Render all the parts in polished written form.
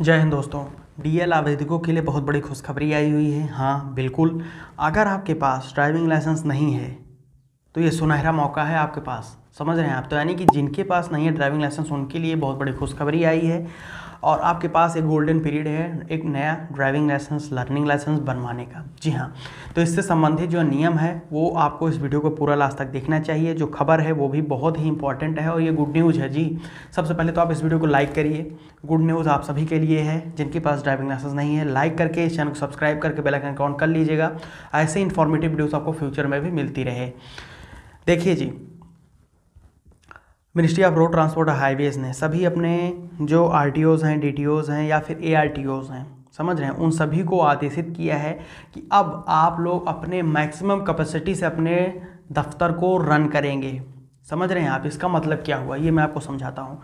जय हिंद दोस्तों, डीएल आवेदकों के लिए बहुत बड़ी खुशखबरी आई हुई है। हाँ बिल्कुल, अगर आपके पास ड्राइविंग लाइसेंस नहीं है तो ये सुनहरा मौका है आपके पास, समझ रहे हैं आप। तो यानी कि जिनके पास नहीं है ड्राइविंग लाइसेंस उनके लिए बहुत बड़ी खुशखबरी आई है और आपके पास एक गोल्डन पीरियड है एक नया ड्राइविंग लाइसेंस, लर्निंग लाइसेंस बनवाने का। जी हाँ, तो इससे संबंधित जो नियम है वो आपको इस वीडियो को पूरा लास्ट तक देखना चाहिए। जो खबर है वो भी बहुत ही इंपॉर्टेंट है और ये गुड न्यूज़ है जी। सबसे पहले तो आप इस वीडियो को लाइक करिए, गुड न्यूज़ आप सभी के लिए है जिनके पास ड्राइविंग लाइसेंस नहीं है। लाइक करके इस चैनल को सब्सक्राइब करके बेल आइकन ऑन कर लीजिएगा, ऐसे इन्फॉर्मेटिव वीडियोज़ आपको फ्यूचर में भी मिलती रहे। देखिए जी, मिनिस्ट्री ऑफ रोड ट्रांसपोर्ट और हाईवेज़ ने सभी अपने जो आरटीओज़ हैं, डीटीओज़ हैं या फिर एआरटीओज़ हैं, समझ रहे हैं, उन सभी को आदेशित किया है कि अब आप लोग अपने मैक्सिमम कैपेसिटी से अपने दफ्तर को रन करेंगे। समझ रहे हैं आप, इसका मतलब क्या हुआ ये मैं आपको समझाता हूँ।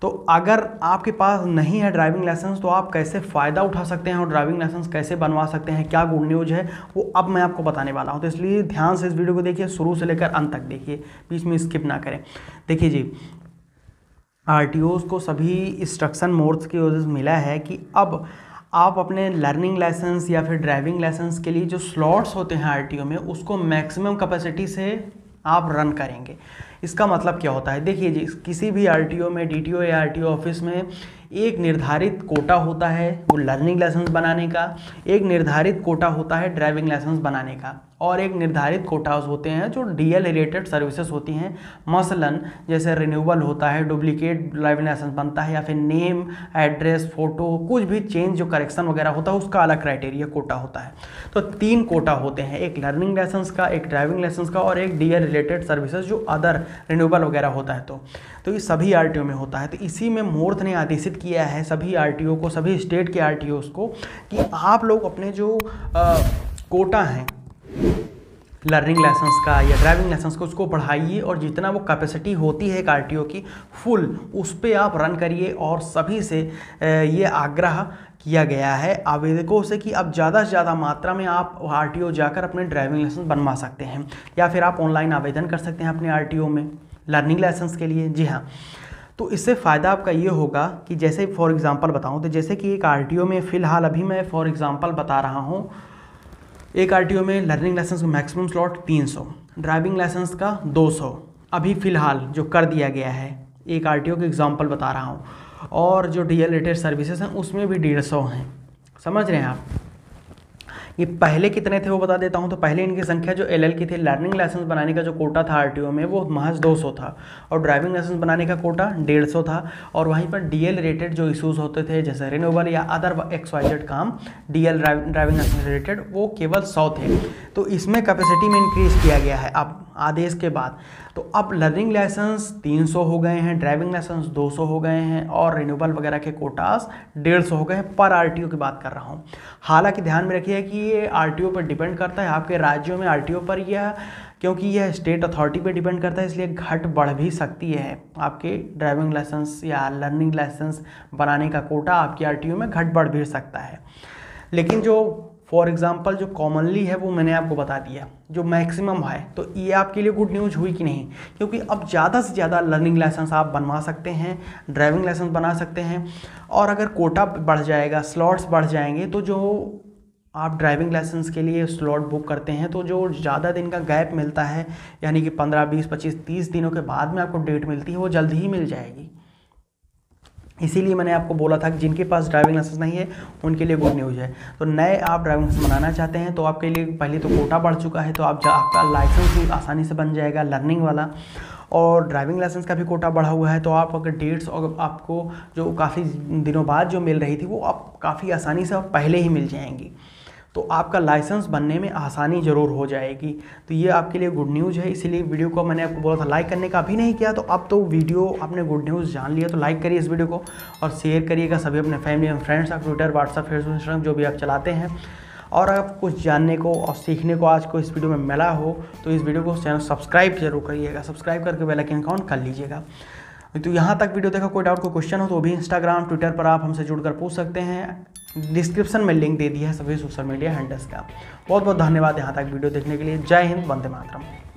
तो अगर आपके पास नहीं है ड्राइविंग लाइसेंस तो आप कैसे फ़ायदा उठा सकते हैं और ड्राइविंग लाइसेंस कैसे बनवा सकते हैं, क्या गुड न्यूज़ है वो अब मैं आपको बताने वाला हूं। तो इसलिए ध्यान से इस वीडियो को देखिए, शुरू से लेकर अंत तक देखिए, बीच में स्किप ना करें। देखिए जी, आरटीओज़ को सभी इंस्ट्रक्शन मोड्स की वजह से मिला है कि अब आप अपने लर्निंग लाइसेंस या फिर ड्राइविंग लाइसेंस के लिए जो स्लॉट्स होते हैं आरटीओ में उसको मैक्सिमम कैपेसिटी से आप रन करेंगे। इसका मतलब क्या होता है, देखिए जी, किसी भी आरटीओ में, डीटीओ या आरटीओ ऑफिस में एक निर्धारित कोटा होता है वो लर्निंग लाइसेंस बनाने का, एक निर्धारित कोटा होता है ड्राइविंग लाइसेंस बनाने का और एक निर्धारित कोटाज होते हैं जो डीएल रिलेटेड सर्विसेज होती हैं। मसलन जैसे रिन्यूअल होता है, डुप्लीकेट ड्राइविंग लाइसेंस बनता है या फिर नेम, एड्रेस, फ़ोटो, कुछ भी चेंज जो करेक्शन वगैरह होता है उसका अलग क्राइटेरिया कोटा होता है। तो तीन कोटा होते हैं, एक लर्निंग लाइसेंस का, एक ड्राइविंग लाइसेंस का और एक डीएल रिलेटेड सर्विसेज जो अदर रिन्यूअल वगैरह होता है। तो ये सभी आरटीओ में होता है। तो इसी में मोर्थ ने आदेशित किया है सभी आरटीओ को, सभी स्टेट के आरटीओज़ को कि आप लोग अपने जो कोटा हैं लर्निंग लाइसेंस का या ड्राइविंग लाइसेंस का उसको बढ़ाइए और जितना वो कैपेसिटी होती है एक आरटीओ की फुल उस पर आप रन करिए। और सभी से ये आग्रह किया गया है आवेदकों से कि अब ज़्यादा से ज़्यादा मात्रा में आप आरटीओ जाकर अपने ड्राइविंग लाइसेंस बनवा सकते हैं या फिर आप ऑनलाइन आवेदन कर सकते हैं अपने आरटीओ में लर्निंग लाइसेंस के लिए। जी हाँ, तो इससे फ़ायदा आपका ये होगा कि जैसे फॉर एग्ज़ाम्पल बताऊँ तो जैसे कि एक आरटीओ में फ़िलहाल अभी मैं फॉर एग्ज़ाम्पल बता रहा हूँ, एक आरटीओ में लर्निंग लाइसेंस का मैक्सिमम स्लॉट 300, ड्राइविंग लाइसेंस का 200 अभी फ़िलहाल जो कर दिया गया है, एक आरटीओ के एग्जांपल बता रहा हूँ। और जो डीएल रिलेटेड सर्विसेज हैं उसमें भी 150 हैं, समझ रहे हैं आप। ये पहले कितने थे वो बता देता हूँ। तो पहले इनकी संख्या जो एलएल की थी, लर्निंग लाइसेंस बनाने का जो कोटा था आरटीओ में वो महज 200 था और ड्राइविंग लाइसेंस बनाने का कोटा 150 था। और वहीं पर डीएल रिलेटेड जो इशूज़ होते थे जैसे रिन्यूअल या अदर XYZ काम डीएल ड्राइविंग लाइसेंस रिलेटेड वो केवल 100 थे। तो इसमें कैपेसिटी में इंक्रीज़ किया गया है अब आदेश के बाद। तो अब लर्निंग लाइसेंस 300 हो गए हैं, ड्राइविंग लाइसेंस 200 हो गए हैं और रिन्यूअल वगैरह के कोटास 150 हो गए हैं पर आरटीओ की बात कर रहा हूँ। हालांकि ध्यान में रखिए कि ये आरटीओ पर डिपेंड करता है, आपके राज्यों में आरटीओ पर, यह क्योंकि यह स्टेट अथॉरिटी पर डिपेंड करता है इसलिए घट बढ़ भी सकती है। आपके ड्राइविंग लाइसेंस या लर्निंग लाइसेंस बनाने का कोटा आपके आरटीओ में घट बढ़ भी सकता है। लेकिन जो फॉर एग्ज़ाम्पल जो कॉमनली है वो मैंने आपको बता दिया जो मैक्सिमम है। तो ये आपके लिए गुड न्यूज़ हुई कि नहीं, क्योंकि अब ज़्यादा से ज़्यादा लर्निंग लाइसेंस आप बनवा सकते हैं, ड्राइविंग लाइसेंस बना सकते हैं। और अगर कोटा बढ़ जाएगा, स्लॉट्स बढ़ जाएंगे तो जो आप ड्राइविंग लाइसेंस के लिए स्लॉट बुक करते हैं तो जो ज़्यादा दिन का गैप मिलता है यानी कि 15, 20, 25, 30 दिनों के बाद में आपको डेट मिलती है वो जल्द ही मिल जाएगी। इसीलिए मैंने आपको बोला था कि जिनके पास ड्राइविंग लाइसेंस नहीं है उनके लिए गुड न्यूज़ है। तो नए आप ड्राइविंग लाइसेंस बनाना चाहते हैं तो आपके लिए पहले तो कोटा बढ़ चुका है तो आप आपका लाइसेंस भी आसानी से बन जाएगा लर्निंग वाला। और ड्राइविंग लाइसेंस का भी कोटा बढ़ा हुआ है तो आप अगर डेट्स और आपको जो काफ़ी दिनों बाद जो मिल रही थी वो आप काफ़ी आसानी से पहले ही मिल जाएंगी तो आपका लाइसेंस बनने में आसानी ज़रूर हो जाएगी। तो ये आपके लिए गुड न्यूज़ है। इसीलिए वीडियो को मैंने आपको बोला था लाइक करने का, अभी नहीं किया तो अब तो वीडियो आपने गुड न्यूज़ जान लिया तो लाइक करिए इस वीडियो को और शेयर करिएगा सभी अपने फैमिली एंड फ्रेंड्स, आप ट्विटर, व्हाट्सअप, फेसबुक, इंस्टाग्राम जो भी आप चलाते हैं। और आप कुछ जानने को और सीखने को आज को इस वीडियो में मिला हो तो इस वीडियो को चैनल सब्सक्राइब जरूर करिएगा, सब्सक्राइब करके बेल आइकन ऑन कर लीजिएगा। तो यहाँ तक वीडियो देखा, कोई डाउट कोई क्वेश्चन हो तो भी इंस्टाग्राम, ट्विटर पर आप हमसे जुड़कर पूछ सकते हैं। डिस्क्रिप्शन में लिंक दे दिया है सभी सोशल मीडिया हैंडल्स का। बहुत बहुत धन्यवाद यहाँ तक वीडियो देखने के लिए। जय हिंद, वंदे मातरम।